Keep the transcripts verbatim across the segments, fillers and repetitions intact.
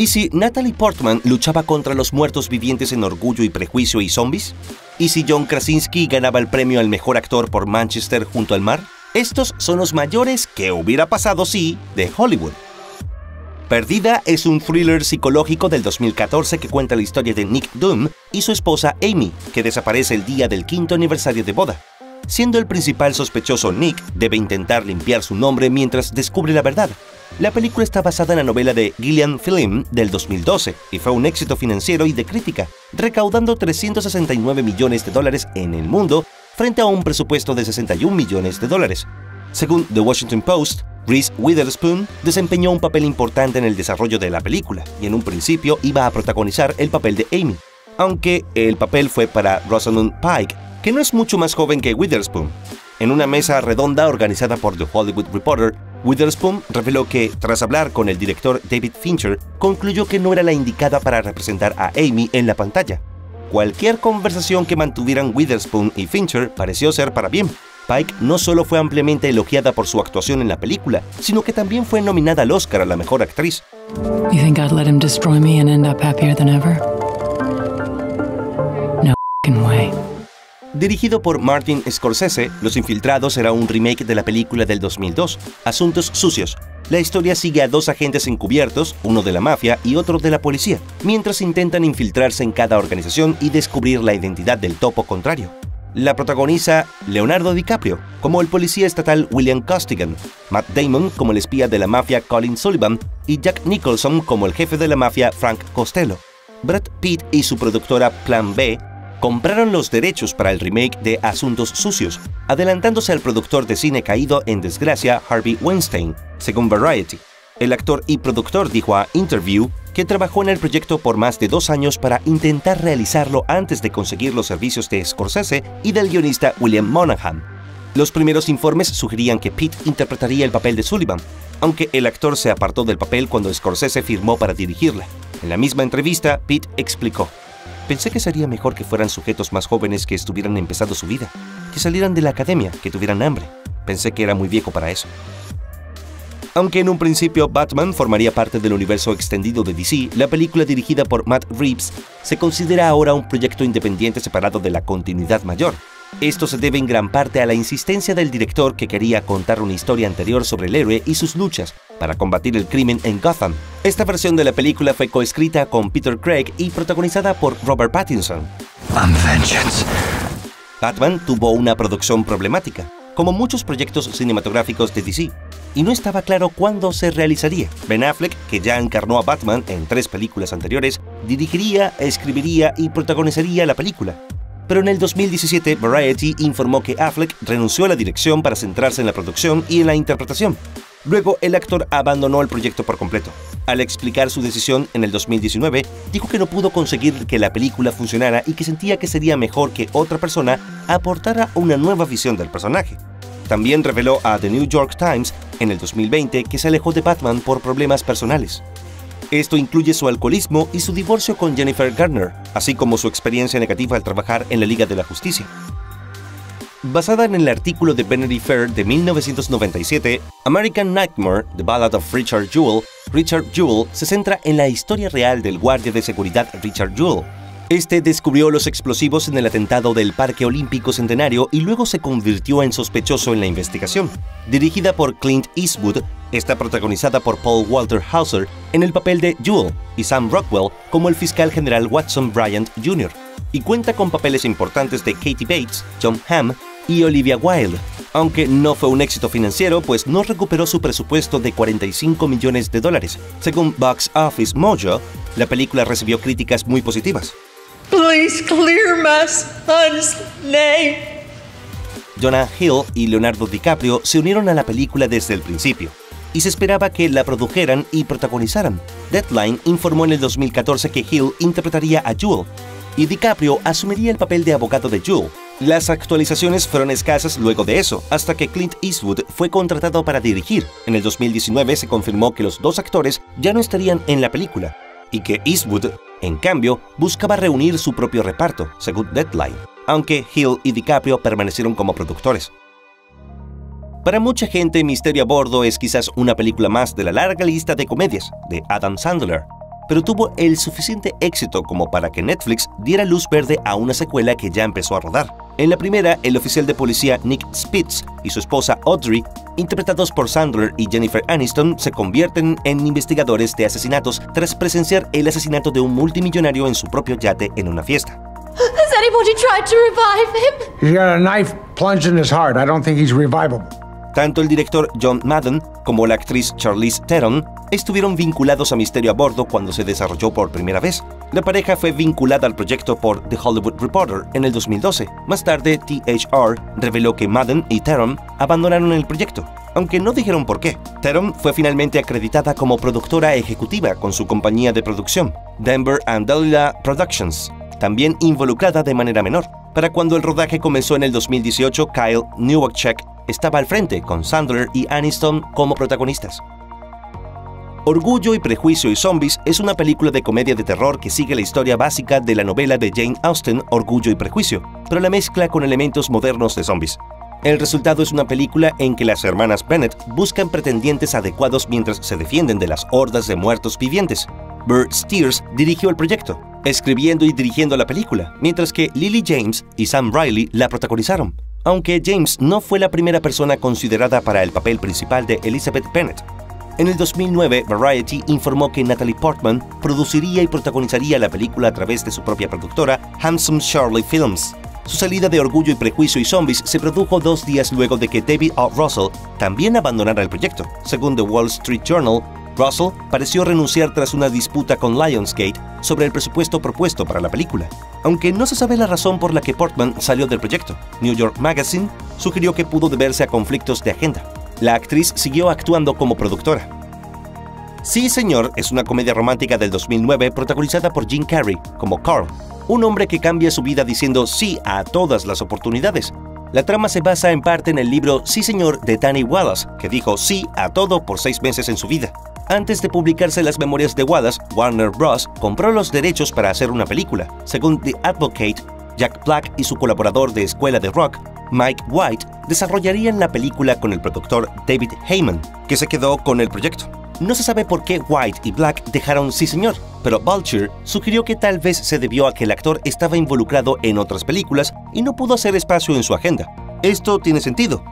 ¿Y si Natalie Portman luchaba contra los muertos vivientes en Orgullo y Prejuicio y Zombis? ¿Y si John Krasinski ganaba el premio al mejor actor por Manchester junto al mar? Estos son los mayores que hubiera pasado si de Hollywood. Perdida es un thriller psicológico del dos mil catorce que cuenta la historia de Nick Dunn y su esposa Amy, que desaparece el día del quinto aniversario de boda. Siendo el principal sospechoso, Nick debe intentar limpiar su nombre mientras descubre la verdad. La película está basada en la novela de Gillian Flynn del dos mil doce y fue un éxito financiero y de crítica, recaudando trescientos sesenta y nueve millones de dólares en el mundo frente a un presupuesto de sesenta y un millones de dólares. Según The Washington Post, Reese Witherspoon desempeñó un papel importante en el desarrollo de la película y en un principio iba a protagonizar el papel de Amy, aunque el papel fue para Rosamund Pike, que no es mucho más joven que Witherspoon. En una mesa redonda organizada por The Hollywood Reporter, Witherspoon reveló que, tras hablar con el director David Fincher, concluyó que no era la indicada para representar a Amy en la pantalla. Cualquier conversación que mantuvieran Witherspoon y Fincher pareció ser para bien. Pike no solo fue ampliamente elogiada por su actuación en la película, sino que también fue nominada al Oscar a la mejor actriz. You think I'd let him destroy me and end up happier than ever? No fucking way. Dirigido por Martin Scorsese, Los Infiltrados era un remake de la película del dos mil dos, Asuntos Sucios. La historia sigue a dos agentes encubiertos, uno de la mafia y otro de la policía, mientras intentan infiltrarse en cada organización y descubrir la identidad del topo contrario. La protagoniza Leonardo DiCaprio, como el policía estatal William Costigan, Matt Damon como el espía de la mafia Colin Sullivan y Jack Nicholson como el jefe de la mafia Frank Costello. Brad Pitt y su productora Plan B compraron los derechos para el remake de Asuntos Sucios, adelantándose al productor de cine caído en desgracia Harvey Weinstein, según Variety. El actor y productor dijo a Interview que trabajó en el proyecto por más de dos años para intentar realizarlo antes de conseguir los servicios de Scorsese y del guionista William Monahan. Los primeros informes sugerían que Pitt interpretaría el papel de Sullivan, aunque el actor se apartó del papel cuando Scorsese firmó para dirigirla. En la misma entrevista, Pitt explicó: "Pensé que sería mejor que fueran sujetos más jóvenes que estuvieran empezando su vida, que salieran de la academia, que tuvieran hambre. Pensé que era muy viejo para eso". Aunque en un principio Batman formaría parte del universo extendido de D C, la película dirigida por Matt Reeves se considera ahora un proyecto independiente separado de la continuidad mayor. Esto se debe en gran parte a la insistencia del director, que quería contar una historia anterior sobre el héroe y sus luchas para combatir el crimen en Gotham. Esta versión de la película fue coescrita con Peter Craig y protagonizada por Robert Pattinson. Batman tuvo una producción problemática, como muchos proyectos cinematográficos de D C, y no estaba claro cuándo se realizaría. Ben Affleck, que ya encarnó a Batman en tres películas anteriores, dirigiría, escribiría y protagonizaría la película. Pero en el dos mil diecisiete, Variety informó que Affleck renunció a la dirección para centrarse en la producción y en la interpretación. Luego, el actor abandonó el proyecto por completo. Al explicar su decisión en el dos mil diecinueve, dijo que no pudo conseguir que la película funcionara y que sentía que sería mejor que otra persona aportara una nueva visión del personaje. También reveló a The New York Times en el dos mil veinte que se alejó de Batman por problemas personales. Esto incluye su alcoholismo y su divorcio con Jennifer Garner, así como su experiencia negativa al trabajar en la Liga de la Justicia. Basada en el artículo de Vanity Fair de mil novecientos noventa y siete, American Nightmare: The Ballad of Richard Jewell, Richard Jewell se centra en la historia real del guardia de seguridad Richard Jewell. Este descubrió los explosivos en el atentado del Parque Olímpico Centenario y luego se convirtió en sospechoso en la investigación. Dirigida por Clint Eastwood, está protagonizada por Paul Walter Hauser en el papel de Jewell y Sam Rockwell como el fiscal general Watson Bryant junior y cuenta con papeles importantes de Kathy Bates, John Hamm y Olivia Wilde, aunque no fue un éxito financiero, pues no recuperó su presupuesto de cuarenta y cinco millones de dólares. Según Box Office Mojo, la película recibió críticas muy positivas. Please clear my son's name. Jonah Hill y Leonardo DiCaprio se unieron a la película desde el principio y se esperaba que la produjeran y protagonizaran. Deadline informó en el dos mil catorce que Hill interpretaría a Jewell y DiCaprio asumiría el papel de abogado de Jewell. Las actualizaciones fueron escasas luego de eso, hasta que Clint Eastwood fue contratado para dirigir. En el dos mil diecinueve se confirmó que los dos actores ya no estarían en la película y que Eastwood, en cambio, buscaba reunir su propio reparto, según Deadline, aunque Hill y DiCaprio permanecieron como productores. Para mucha gente, Misterio a bordo es quizás una película más de la larga lista de comedias de Adam Sandler. pero tuvo el suficiente éxito como para que Netflix diera luz verde a una secuela que ya empezó a rodar. En la primera, el oficial de policía Nick Spitz y su esposa Audrey, interpretados por Sandler y Jennifer Aniston, se convierten en investigadores de asesinatos tras presenciar el asesinato de un multimillonario en su propio yate en una fiesta. ¿Has anybody tried to revive him? He's got a knife plunged in his heart. I don't think he's revivable. Tanto el director John Madden como la actriz Charlize Theron estuvieron vinculados a Misterio a Bordo cuando se desarrolló por primera vez. La pareja fue vinculada al proyecto por The Hollywood Reporter en el dos mil doce. Más tarde, T H R reveló que Madden y Theron abandonaron el proyecto, aunque no dijeron por qué. Theron fue finalmente acreditada como productora ejecutiva con su compañía de producción, Denver and Delilah Productions, también involucrada de manera menor. Para cuando el rodaje comenzó en el dos mil dieciocho, Kyle Newacek estaba al frente, con Sandler y Aniston como protagonistas. Orgullo y Prejuicio y Zombis es una película de comedia de terror que sigue la historia básica de la novela de Jane Austen, Orgullo y Prejuicio, pero la mezcla con elementos modernos de zombies. El resultado es una película en que las hermanas Bennet buscan pretendientes adecuados mientras se defienden de las hordas de muertos vivientes. Bert Steers dirigió el proyecto, escribiendo y dirigiendo la película, mientras que Lily James y Sam Riley la protagonizaron, aunque James no fue la primera persona considerada para el papel principal de Elizabeth Bennet. En el dos mil nueve, Variety informó que Natalie Portman produciría y protagonizaría la película a través de su propia productora, Handsome Shirley Films. Su salida de Orgullo y Prejuicio y Zombies se produjo dos días luego de que David O. Russell también abandonara el proyecto. Según The Wall Street Journal, Russell pareció renunciar tras una disputa con Lionsgate sobre el presupuesto propuesto para la película, aunque no se sabe la razón por la que Portman salió del proyecto. New York Magazine sugirió que pudo deberse a conflictos de agenda. La actriz siguió actuando como productora. Sí, Señor es una comedia romántica del dos mil nueve protagonizada por Jim Carrey como Carl, un hombre que cambia su vida diciendo sí a todas las oportunidades. La trama se basa en parte en el libro Sí, Señor de Danny Wallace, que dijo sí a todo por seis meses en su vida. Antes de publicarse las memorias de Wallace, Warner Bros. Compró los derechos para hacer una película. Según The Advocate, Jack Black y su colaborador de Escuela de Rock, Mike White, desarrollarían la película con el productor David Heyman, que se quedó con el proyecto. No se sabe por qué White y Black dejaron Sí, Señor, pero Vulture sugirió que tal vez se debió a que el actor estaba involucrado en otras películas y no pudo hacer espacio en su agenda. Esto tiene sentido,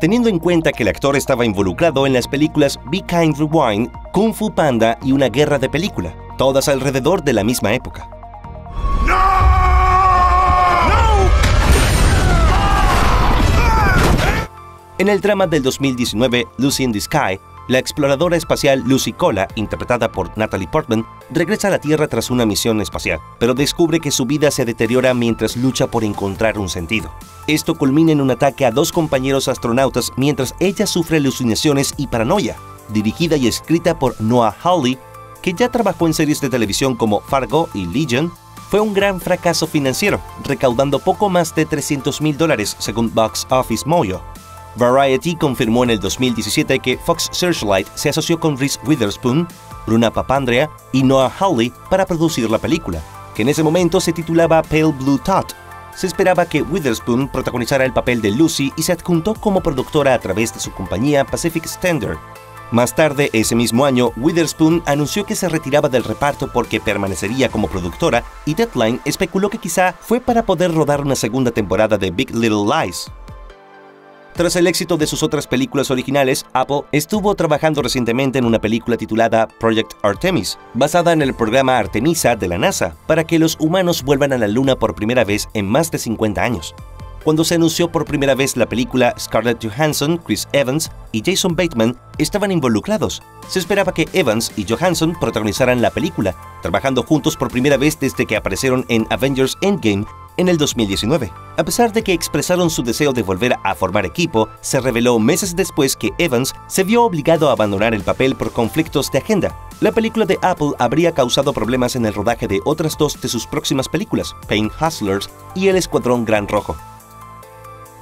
teniendo en cuenta que el actor estaba involucrado en las películas Be Kind Rewind, Kung Fu Panda y Una Guerra de Película, todas alrededor de la misma época. En el drama del dos mil diecinueve, Lucy in the Sky, la exploradora espacial Lucy Cola, interpretada por Natalie Portman, regresa a la Tierra tras una misión espacial, pero descubre que su vida se deteriora mientras lucha por encontrar un sentido. Esto culmina en un ataque a dos compañeros astronautas mientras ella sufre alucinaciones y paranoia, dirigida y escrita por Noah Hawley, que ya trabajó en series de televisión como Fargo y Legion. Fue un gran fracaso financiero, recaudando poco más de trescientos mil dólares según Box Office Mojo. Variety confirmó en el dos mil diecisiete que Fox Searchlight se asoció con Reese Witherspoon, Bruna Papandrea y Noah Hawley para producir la película, que en ese momento se titulaba Pale Blue Tot. Se esperaba que Witherspoon protagonizara el papel de Lucy y se adjuntó como productora a través de su compañía Pacific Standard. Más tarde, ese mismo año, Witherspoon anunció que se retiraba del reparto porque permanecería como productora, y Deadline especuló que quizá fue para poder rodar una segunda temporada de Big Little Lies. Tras el éxito de sus otras películas originales, Apple estuvo trabajando recientemente en una película titulada Project Artemis, basada en el programa Artemisa de la NASA, para que los humanos vuelvan a la Luna por primera vez en más de cincuenta años. Cuando se anunció por primera vez la película, Scarlett Johansson, Chris Evans y Jason Bateman estaban involucrados. Se esperaba que Evans y Johansson protagonizaran la película, trabajando juntos por primera vez desde que aparecieron en Avengers Endgame, en el dos mil diecinueve. A pesar de que expresaron su deseo de volver a formar equipo, se reveló meses después que Evans se vio obligado a abandonar el papel por conflictos de agenda. La película de Apple habría causado problemas en el rodaje de otras dos de sus próximas películas, Pain Hustlers y El Escuadrón Gran Rojo.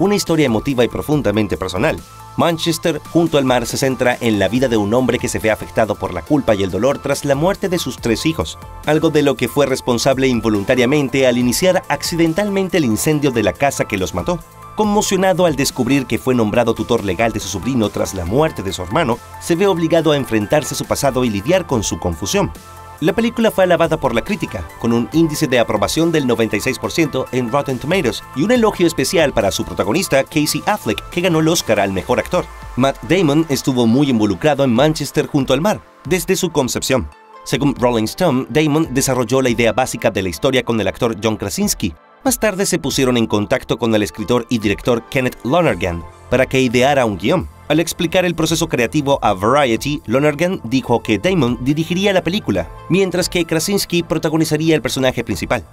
Una historia emotiva y profundamente personal, Manchester junto al mar se centra en la vida de un hombre que se ve afectado por la culpa y el dolor tras la muerte de sus tres hijos, algo de lo que fue responsable involuntariamente al iniciar accidentalmente el incendio de la casa que los mató. Conmocionado al descubrir que fue nombrado tutor legal de su sobrino tras la muerte de su hermano, se ve obligado a enfrentarse a su pasado y lidiar con su confusión. La película fue alabada por la crítica, con un índice de aprobación del noventa y seis por ciento en Rotten Tomatoes y un elogio especial para su protagonista Casey Affleck, que ganó el Oscar al mejor actor. Matt Damon estuvo muy involucrado en Manchester junto al mar, desde su concepción. Según Rolling Stone, Damon desarrolló la idea básica de la historia con el actor John Krasinski. Más tarde se pusieron en contacto con el escritor y director Kenneth Lonergan para que ideara un guión. Al explicar el proceso creativo a Variety, Lonergan dijo que Damon dirigiría la película, mientras que Krasinski protagonizaría el personaje principal.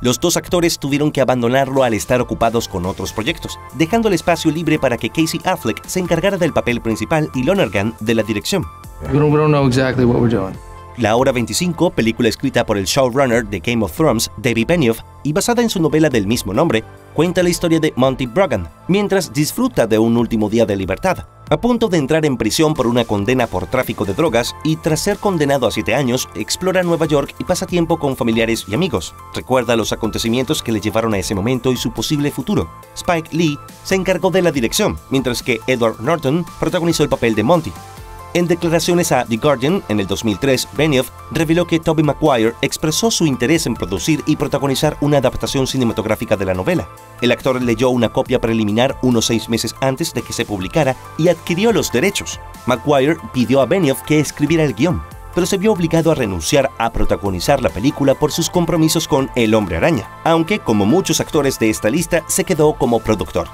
Los dos actores tuvieron que abandonarlo al estar ocupados con otros proyectos, dejando el espacio libre para que Casey Affleck se encargara del papel principal y Lonergan de la dirección. La Hora veinticinco, película escrita por el showrunner de Game of Thrones, David Benioff, y basada en su novela del mismo nombre, cuenta la historia de Monty Brogan, mientras disfruta de un último día de libertad, a punto de entrar en prisión por una condena por tráfico de drogas, y tras ser condenado a siete años, explora Nueva York y pasa tiempo con familiares y amigos. Recuerda los acontecimientos que le llevaron a ese momento y su posible futuro. Spike Lee se encargó de la dirección, mientras que Edward Norton protagonizó el papel de Monty. En declaraciones a The Guardian, en el dos mil tres, Benioff reveló que Tobey Maguire expresó su interés en producir y protagonizar una adaptación cinematográfica de la novela. El actor leyó una copia preliminar unos seis meses antes de que se publicara y adquirió los derechos. Maguire pidió a Benioff que escribiera el guión, pero se vio obligado a renunciar a protagonizar la película por sus compromisos con El Hombre Araña, aunque, como muchos actores de esta lista, se quedó como productor.